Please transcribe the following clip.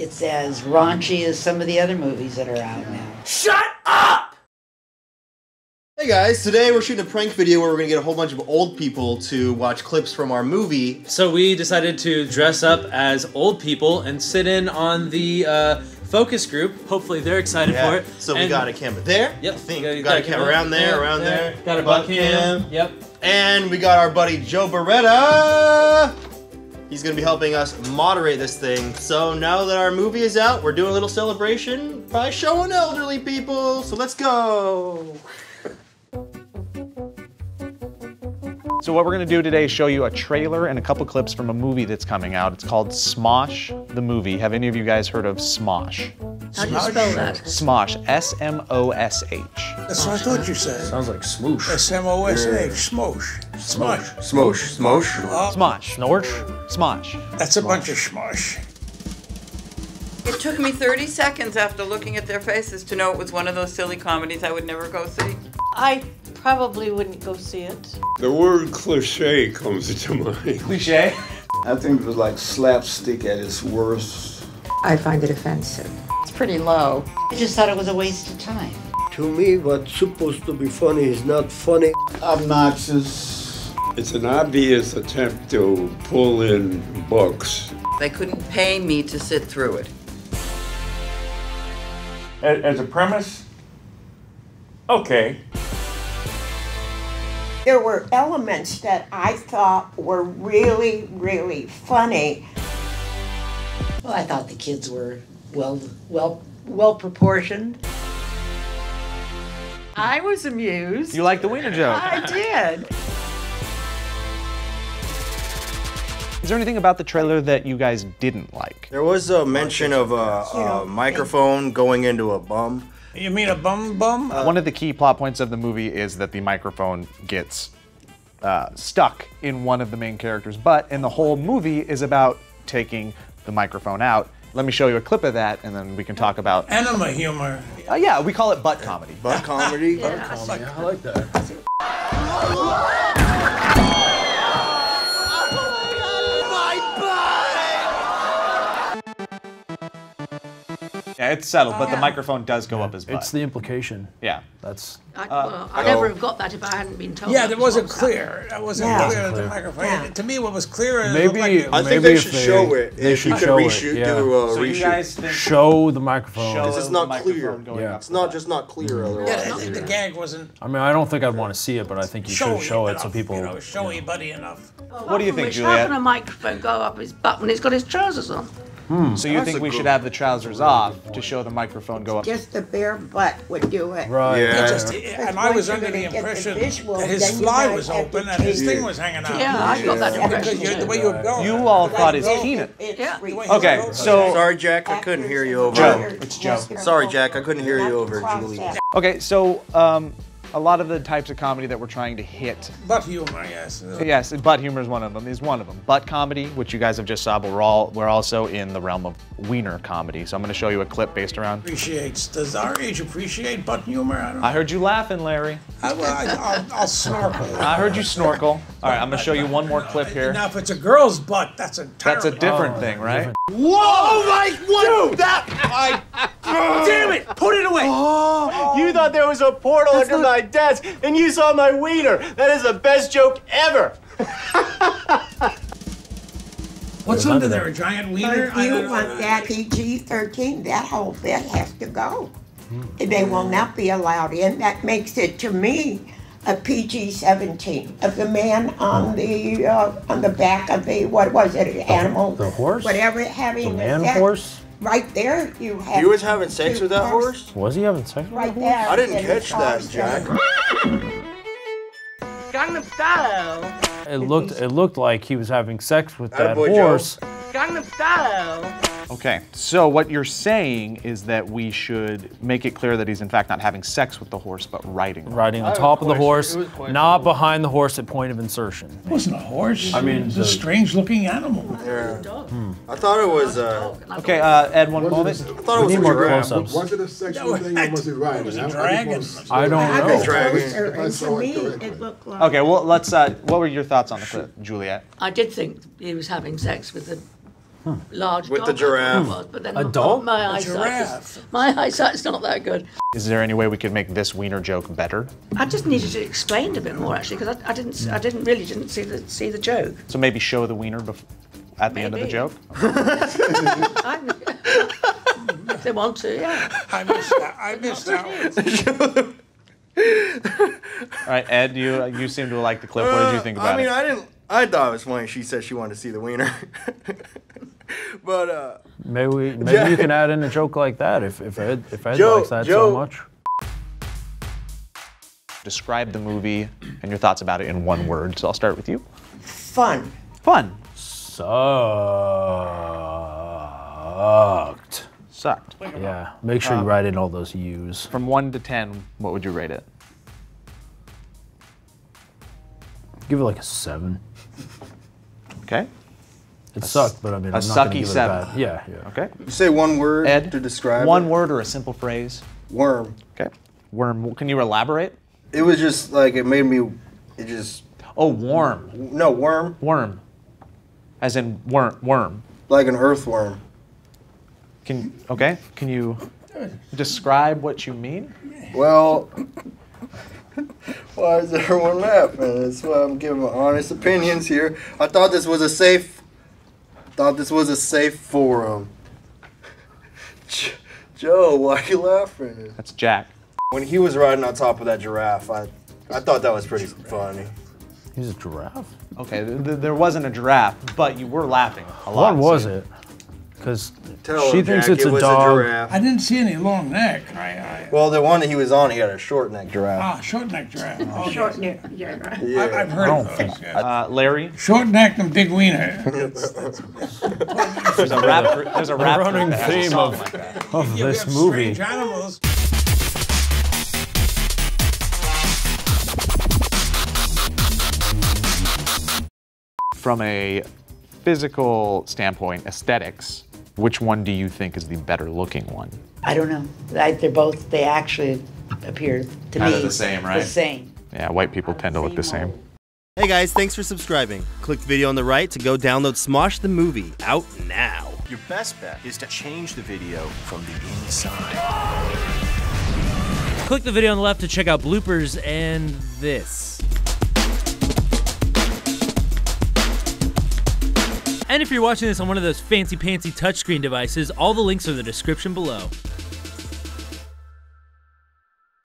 It's as raunchy as some of the other movies that are out now. Shut up! Hey guys, today we're shooting a prank video where we're gonna get a whole bunch of old people to watch clips from our movie. So we decided to dress up as old people and sit in on the focus group. Hopefully they're excited for it. So we got a camera there. Yep. I think we got a camera around there, Got a butt cam. Yep. And we got our buddy Joe Bereta. He's gonna be helping us moderate this thing. So now that our movie is out, we're doing a little celebration by showing elderly people. So let's go. So what we're gonna do today is show you a trailer and a couple clips from a movie that's coming out. It's called Smosh, the movie. Have any of you guys heard of Smosh? How do you spell that? Smosh, S-M-O-S-H. That's what I thought you said. Sounds like smoosh. S-M-O-S-H, smosh. Smosh. Smosh, smosh. Smosh, snorsh, smosh. That's a bunch of smosh. It took me 30 seconds after looking at their faces to know it was one of those silly comedies I would never go see. I probably wouldn't go see it. The word cliche comes to mind. Cliche? I think it was like slapstick at its worst. I find it offensive. It's pretty low. I just thought it was a waste of time. To me, what's supposed to be funny is not funny. Obnoxious. It's an obvious attempt to pull in books. They couldn't pay me to sit through it. As a premise, okay. There were elements that I thought were really, really funny. Well, I thought the kids were well proportioned. I was amused. You liked the wiener joke. I did. Is there anything about the trailer that you guys didn't like? There was a mention of a microphone going into a bum. You mean a bum bum? One of the key plot points of the movie is that the microphone gets stuck in one of the main characters' butt, and the whole movie is about taking the microphone out. Let me show you a clip of that, and then we can talk about... Anima humor. Yeah, we call it butt comedy. Butt comedy? Yeah, butt comedy. I like that. Yeah, it's settled, but the microphone does go up his butt. It's the implication. Yeah. That's... I never have got that if I hadn't been told. Yeah, that wasn't clear. That wasn't clear that the microphone... Yeah. To me, what was clear is... Maybe, I think they should show it. They should show it, so you guys think... Show the microphone. Because it's not clear. Yeah. It's not just not clear otherwise. Yeah, I think the gag wasn't... I mean, I don't think I'd want to see it, but I think you should show it so people... Showy buddy enough. What do you think, Juliet? How can a microphone go up his butt when he's got his trousers on? Hmm. So you think we should have the trousers off to show the microphone go up? Just the bare butt would do it. Right. Yeah. And I was under the impression that his fly was open and his thing was hanging out. Yeah, I got that impression. The way you were going. You all thought his peanut. Yeah. Okay, so... Sorry, Jack, I couldn't hear you over. Joe. It's Joe. Sorry, Jack, I couldn't hear you over, Julie. Okay, so... a lot of the types of comedy that we're trying to hit. Butt humor, yes. Yes, butt humor is one of them. Butt comedy, which you guys have just saw, but we're also in the realm of wiener comedy. So I'm going to show you a clip based around. Does our age appreciate butt humor? I don't know. I heard you laughing, Larry. I'll snorkel. I heard you snorkel. All right, I'm going to show you one more clip here. Now, if it's a girl's butt, that's a different thing, right? Whoa! Oh my! What? Dude. That! Damn it! Put it away! Oh, you thought there was a portal under my desk, and you saw my wiener. That is the best joke ever. What's under there? A giant wiener? If you want that PG-13, that whole bit has to go. They will not be allowed in. That makes it, to me, a PG-17 of the man on the back of the animal, the horse, whatever, having the man horse. Right there, you have. He was having sex with that horse? Was he having sex with that horse? I didn't catch that, Jack. Gangnam Style. It looked like he was having sex with that horse. Gangnam Style. Okay, so what you're saying is that we should make it clear that he's in fact not having sex with the horse, but riding. Riding on top of the horse, not behind the horse at point of insertion. It wasn't a horse. I mean, it's a strange-looking animal. Yeah. I thought it was. Okay, Ed, one moment. I thought it was more close-ups. Was it a sexual thing or was it riding? It was a dragon. I don't know. Dragon. To me, it looked like. Okay, well, let's. What were your thoughts on the clip, Juliet? I did think he was having sex with the large with the giraffe. Was, but then my eyesight's not that good. Is there any way we could make this wiener joke better? I just needed to explain a bit more actually, because I didn't really see the joke. So maybe show the wiener at the end of the joke. If they want to, yeah. I missed that. All right, Ed, you seem to like the clip. What did you think about it? I thought it was funny. She said she wanted to see the wiener. But maybe you can add in a joke like that if Ed likes that so much. Describe the movie and your thoughts about it in one word. So I'll start with you. Fun. Fun. Sucked. Sucked. Yeah. Make sure you write in all those U's. From 1 to 10, what would you rate it? Give it like a 7. Okay. It sucked, but I mean, I'm not gonna give it a bad. A sucky 7. Yeah. Okay. You say one word, Ed, to describe one word or a simple phrase? Worm. Okay. Worm. Can you elaborate? It was just like, it just... Oh, warm. No, worm. Worm. As in worm. Like an earthworm. Can you describe what you mean? Well... Why is everyone laughing? That's why I'm giving my honest opinions here. I thought this was a safe. Thought this was a safe forum. Joe, why are you laughing? That's Jack. When he was riding on top of that giraffe, I thought that was pretty funny. He's a giraffe. Okay, there wasn't a giraffe, but you were laughing a lot. What was it? Because she thinks it's a dog. I didn't see any long neck. Well, the one that he was on, he had a short neck giraffe. Ah, short neck giraffe. Okay. Short neck, yeah. I've heard of those. Larry? Short neck and big wiener. There's a rapper. There's a running theme of this movie. Animals. From a physical standpoint, aesthetics, which one do you think is the better looking one? I don't know. They actually appear to me the same, right? The same. Yeah, white people tend to look the same. Hey guys, thanks for subscribing. Click the video on the right to go download Smosh the movie, out now. Your best bet is to change the video from the inside. Click the video on the left to check out bloopers and this. And if you're watching this on one of those fancy-pantsy touchscreen devices, all the links are in the description below.